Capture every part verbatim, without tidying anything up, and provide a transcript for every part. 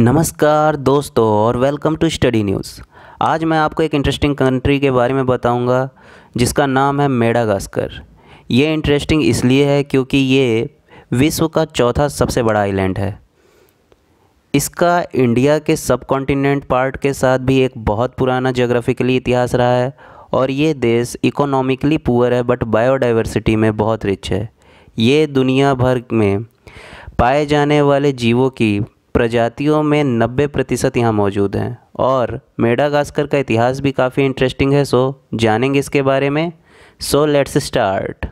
नमस्कार दोस्तों और वेलकम टू स्टडी न्यूज़। आज मैं आपको एक इंटरेस्टिंग कंट्री के बारे में बताऊंगा जिसका नाम है मेडागास्कर। ये इंटरेस्टिंग इसलिए है क्योंकि ये विश्व का चौथा सबसे बड़ा आइलैंड है। इसका इंडिया के सब कॉन्टीनेंट पार्ट के साथ भी एक बहुत पुराना ज्योग्राफिकली इतिहास रहा है और ये देश इकोनॉमिकली पुअर है बट बायोडाइवर्सिटी में बहुत रिच है। ये दुनिया भर में पाए जाने वाले जीवों की प्रजातियों में नब्बे प्रतिशत यहाँ मौजूद हैं और मेडागास्कर का इतिहास भी काफ़ी इंटरेस्टिंग है। सो जानेंगे इसके बारे में। So let's start.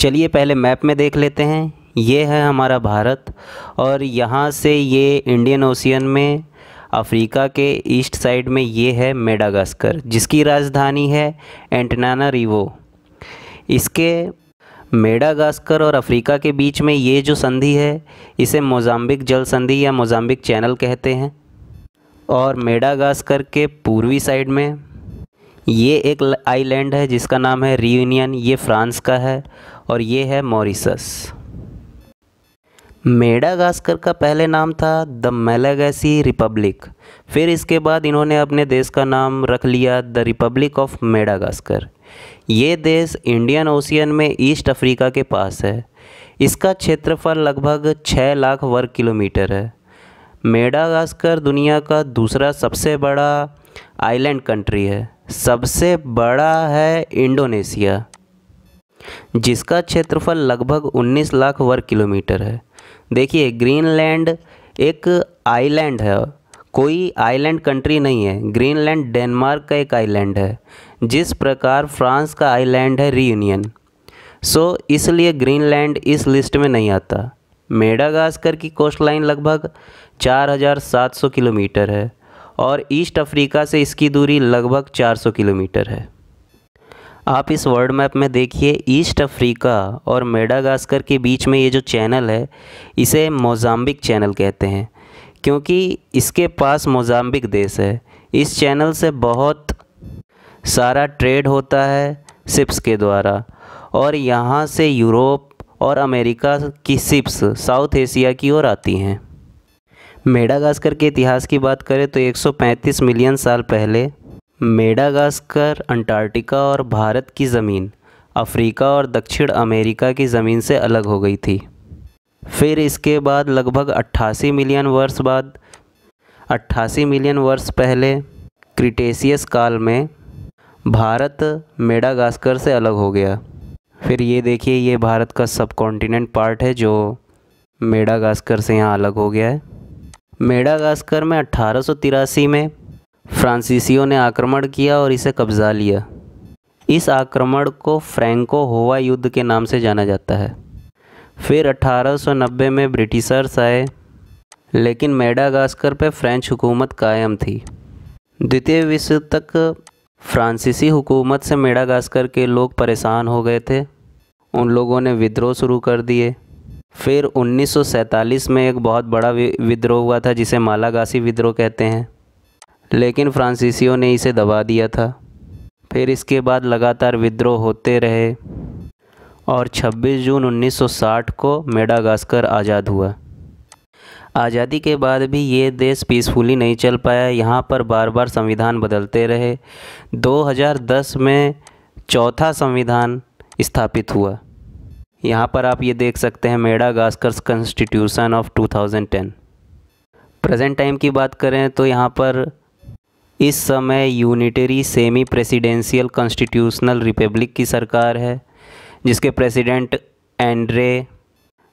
चलिए पहले मैप में देख लेते हैं। ये है हमारा भारत और यहाँ से ये इंडियन ओशियन में अफ्रीका के ईस्ट साइड में ये है मेडागास्कर, जिसकी राजधानी है एंटनाना रिवो। इसके मेडागास्कर और अफ्रीका के बीच में ये जो संधि है इसे मोजाम्बिक जल संधि या मोजाम्बिक चैनल कहते हैं। और मेडागास्कर के पूर्वी साइड में ये एक आइलैंड है जिसका नाम है रियूनियन। ये फ्रांस का है और ये है मॉरिशस। मेडागास्कर का पहले नाम था द मालागासी रिपब्लिक, फिर इसके बाद इन्होंने अपने देश का नाम रख लिया द रिपब्लिक ऑफ मेडागास्कर। ये देश इंडियन ओशियन में ईस्ट अफ्रीका के पास है। इसका क्षेत्रफल लगभग छह लाख वर्ग किलोमीटर है। मेडागास्कर दुनिया का दूसरा सबसे बड़ा आइलैंड कंट्री है। सबसे बड़ा है इंडोनेशिया, जिसका क्षेत्रफल लगभग उन्नीस लाख वर्ग किलोमीटर है। देखिए, ग्रीनलैंड एक आइलैंड है, कोई आइलैंड कंट्री नहीं है। ग्रीनलैंड डेनमार्क का एक आइलैंड है, जिस प्रकार फ्रांस का आइलैंड है रियूनियन। सो इसलिए ग्रीनलैंड इस लिस्ट में नहीं आता। मेडागास्कर की कोस्ट लाइन लगभग चार हज़ार सात सौ किलोमीटर है और ईस्ट अफ्रीका से इसकी दूरी लगभग चार सौ किलोमीटर है। आप इस वर्ल्ड मैप में देखिए, ईस्ट अफ्रीका और मेडागास्कर के बीच में ये जो चैनल है इसे मोजाम्बिक चैनल कहते हैं, क्योंकि इसके पास मोजाम्बिक देश है। इस चैनल से बहुत सारा ट्रेड होता है शिप्स के द्वारा और यहाँ से यूरोप और अमेरिका की शिप्स साउथ एशिया की ओर आती हैं। मेडागास्कर के इतिहास की बात करें तो एक सौ पैंतीस मिलियन साल पहले मेडागास्कर अंटार्कटिका और भारत की ज़मीन अफ्रीका और दक्षिण अमेरिका की ज़मीन से अलग हो गई थी। फिर इसके बाद लगभग अट्ठासी मिलियन वर्ष बाद अट्ठासी मिलियन वर्ष पहले क्रिटेसियस काल में भारत मेडागास्कर से अलग हो गया। फिर ये देखिए, ये भारत का सब कॉन्टीनेंट पार्ट है जो मेडागास्कर से यहाँ अलग हो गया है। मेडागास्कर में अट्ठारह सौ तिरासी में फ्रांसीसियों ने आक्रमण किया और इसे कब्जा लिया। इस आक्रमण को फ्रेंको होवा युद्ध के नाम से जाना जाता है। फिर अट्ठारह सौ नब्बे में ब्रिटिशर्स आए, लेकिन मेडागास्कर पे फ्रेंच हुकूमत कायम थी। द्वितीय विश्व युद्ध तक फ्रांसीसी हुकूमत से मेडागास्कर के लोग परेशान हो गए थे। उन लोगों ने विद्रोह शुरू कर दिए। फिर उन्नीस सौ सैंतालीस में एक बहुत बड़ा विद्रोह हुआ था जिसे मालागासी विद्रोह कहते हैं, लेकिन फ्रांसीसियों ने इसे दबा दिया था। फिर इसके बाद लगातार विद्रोह होते रहे और छब्बीस जून उन्नीस सौ साठ को मेडागास्कर आज़ाद हुआ। आज़ादी के बाद भी ये देश पीसफुली नहीं चल पाया। यहाँ पर बार बार संविधान बदलते रहे। दो हज़ार दस में चौथा संविधान स्थापित हुआ। यहाँ पर आप ये देख सकते हैं मेडागास्कर कॉन्स्टिट्यूशन ऑफ दो हज़ार दस। प्रेजेंट टाइम की बात करें तो यहाँ पर इस समय unitary semi presidential constitutional republic की सरकार है, जिसके प्रेसिडेंट एंड्रे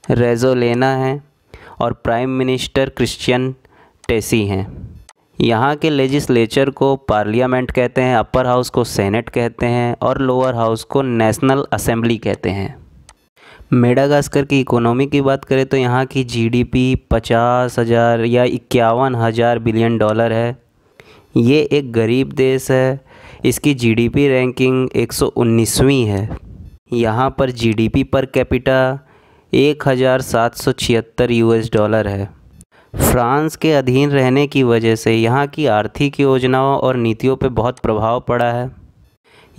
रेजोलैना हैं और प्राइम मिनिस्टर क्रिश्चियन टेसी हैं। यहाँ के लेजिस्लेचर को पार्लियामेंट कहते हैं, अपर हाउस को सेनेट कहते हैं और लोअर हाउस को नेशनल असेंबली कहते हैं। मेडागास्कर की इकोनॉमी की बात करें तो यहाँ की जीडीपी पचास हज़ार या इक्यावन हज़ार बिलियन डॉलर है। ये एक गरीब देश है। इसकी जीडीपी रैंकिंग एक सौ उन्नीसवीं है। यहाँ पर जीडीपी पर कैपिटा एक हज़ार सात सौ छिहत्तर यूएस डॉलर है। फ्रांस के अधीन रहने की वजह से यहाँ की आर्थिक योजनाओं और नीतियों पर बहुत प्रभाव पड़ा है।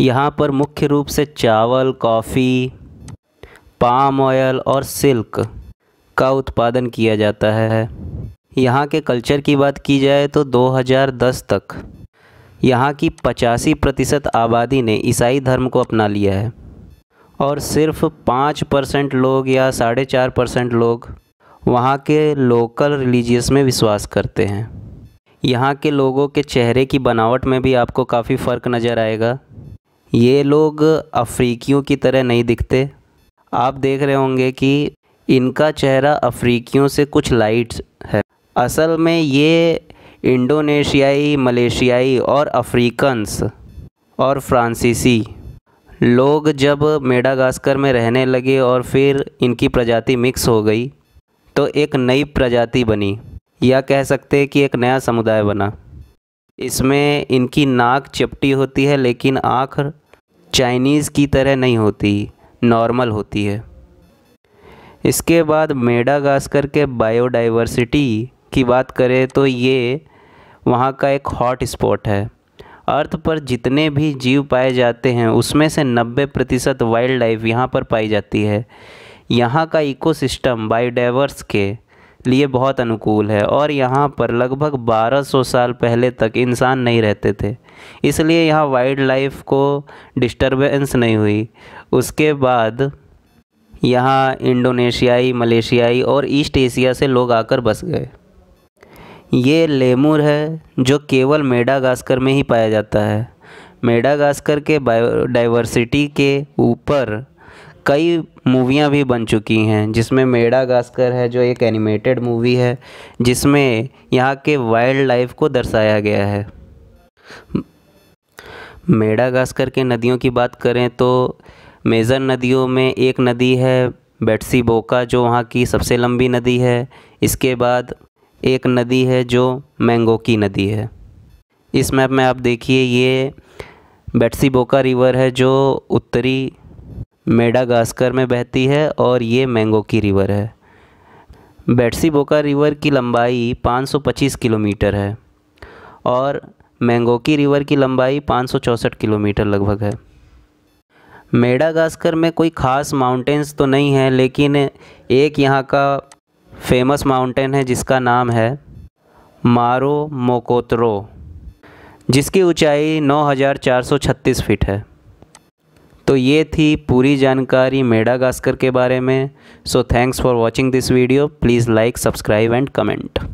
यहाँ पर मुख्य रूप से चावल, कॉफ़ी, पाम ऑयल और सिल्क का उत्पादन किया जाता है। यहाँ के कल्चर की बात की जाए तो दो हज़ार दस तक यहाँ की पचासी प्रतिशत आबादी ने ईसाई धर्म को अपना लिया है और सिर्फ पाँच परसेंट लोग या साढ़े चार परसेंट लोग वहाँ के लोकल रिलीजियस में विश्वास करते हैं। यहाँ के लोगों के चेहरे की बनावट में भी आपको काफ़ी फ़र्क नज़र आएगा। ये लोग अफ्रीकियों की तरह नहीं दिखते। आप देख रहे होंगे कि इनका चेहरा अफ्रीकियों से कुछ लाइट है। असल में ये इंडोनेशियाई, मलेशियाई और अफ्रीकन्स और फ्रांसीसी लोग जब मेडागास्कर में रहने लगे और फिर इनकी प्रजाति मिक्स हो गई तो एक नई प्रजाति बनी या कह सकते हैं कि एक नया समुदाय बना। इसमें इनकी नाक चपटी होती है लेकिन आँख चाइनीज़ की तरह नहीं होती, नॉर्मल होती है। इसके बाद मेडागास्कर के बायोडाइवर्सिटी की बात करें तो ये वहाँ का एक हॉट स्पॉट है। अर्थ पर जितने भी जीव पाए जाते हैं उसमें से नब्बे प्रतिशत वाइल्ड लाइफ यहाँ पर पाई जाती है। यहाँ का इकोसिस्टम बायोडाइवर्स के लिए बहुत अनुकूल है और यहाँ पर लगभग बारह सौ साल पहले तक इंसान नहीं रहते थे, इसलिए यहाँ वाइल्ड लाइफ को डिस्टर्बेंस नहीं हुई। उसके बाद यहाँ इंडोनेशियाई, मलेशियाई और ईस्ट एशिया से लोग आकर बस गए। ये लेमूर है जो केवल मेडागास्कर में ही पाया जाता है। मेडागास्कर के बायोडाइवर्सिटी के ऊपर कई मूवियाँ भी बन चुकी हैं जिसमें मेडागास्कर है जो एक एनिमेटेड मूवी है जिसमें यहाँ के वाइल्ड लाइफ को दर्शाया गया है। मेडागास्कर के नदियों की बात करें तो मेजर नदियों में एक नदी है बेटसीबोका जो वहाँ की सबसे लंबी नदी है। इसके बाद एक नदी है जो मैंगो की नदी है। इस मैप में आप देखिए ये बेटसीबोका रिवर है जो उत्तरी मेडागास्कर में बहती है और ये मैंगो की रिवर है। बेटसीबोका रिवर की लंबाई पाँच सौ पच्चीस किलोमीटर है और मैंगो की रिवर की लंबाई पाँच सौ चौंसठ किलोमीटर लगभग है। मेडागास्कर में कोई ख़ास माउंटेन्स तो नहीं है लेकिन एक यहाँ का फेमस माउंटेन है जिसका नाम है मारो मोकोत्रो जिसकी ऊंचाई नौ हज़ार चार सौ छत्तीस फीट है। तो ये थी पूरी जानकारी मेडागास्कर के बारे में। So thanks for watching this video. Please like, subscribe and comment.